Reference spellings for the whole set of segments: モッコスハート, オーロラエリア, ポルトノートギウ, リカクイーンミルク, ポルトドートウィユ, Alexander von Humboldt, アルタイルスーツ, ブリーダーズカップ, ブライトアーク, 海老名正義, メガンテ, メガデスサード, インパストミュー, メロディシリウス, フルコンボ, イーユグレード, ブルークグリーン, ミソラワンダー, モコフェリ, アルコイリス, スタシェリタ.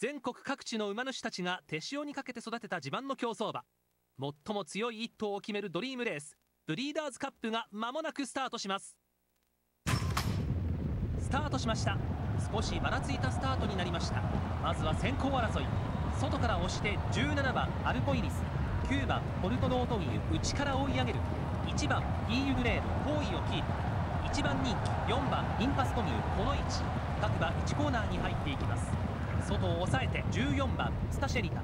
全国各地の馬主たちが手塩にかけて育てた自慢の競走馬、最も強い1頭を決めるドリームレース、ブリーダーズカップが間もなくスタートします。スタートしました。少しばらついたスタートになりました。まずは先行争い、外から押して17番アルコイリス、9番ポルトノートギウ、内から追い上げる。1番イーユグレード、好位をキープ。1番人気4番インパストミュー、この位置各馬1コーナーに入っていきます。外を抑えて14番スタシェリタ、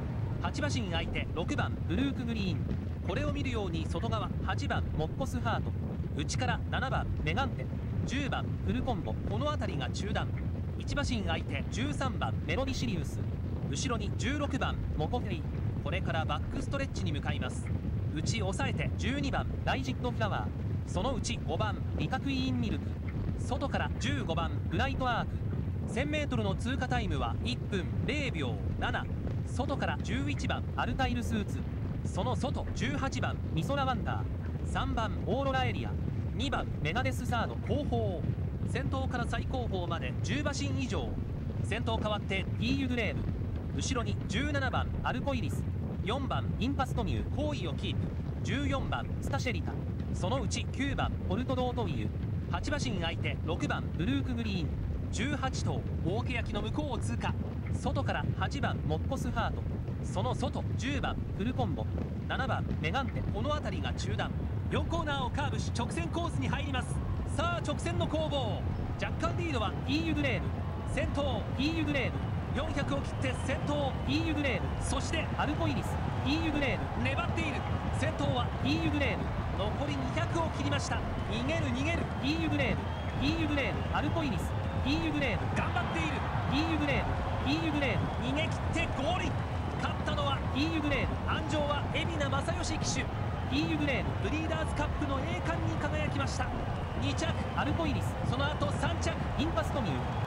8馬身相手6番ブルークグリーン、これを見るように外側8番モッコスハート、内から7番メガンテ、10番フルコンボ、この辺りが中断。1馬身相手13番メロディシリウス、後ろに16番モコフェリ、これからバックストレッチに向かいます。内抑えて12番ライジットフラワー、そのうち5番リカクイーンミルク、外から15番ブライトアーク、 1000m の通過タイムは1分0秒7、外から11番アルタイルスーツ、その外18番ミソラワンダー、3番オーロラエリア、2番メガデスサード、後方先頭から最後方まで10馬身以上。先頭変わってイーユグレーブ、後ろに17番アルコイリス、4番インパストミュー、好位をキープ。14番スタシェリタ、そのうち9番ポルトドートウィユ、8馬身相手6番ブルークグリーン、18頭大ケヤキの向こうを通過。外から8番モッコスハート、その外10番フルコンボ、7番メガンテ、この辺りが中断。4コーナーをカーブし直線コースに入ります。さあ直線の攻防、若干リードはイーユグレード、先頭イーユグレード、400を切って先頭イーユグレード、そしてアルコイリス、イーユグレード粘っている。先頭はイーユグレード、残り200を切りました。逃げる逃げるイーユグレード、イーユグレード、アルコイリス、イーユグレード頑張っている。イーユグレード、イーユグレード逃げ切ってゴール。勝ったのはイーユグレード、鞍上は海老名正義騎手。イーユグレードブリーダーズカップの栄冠に輝きました。2着アルコイリス、その後3着インパストミュー、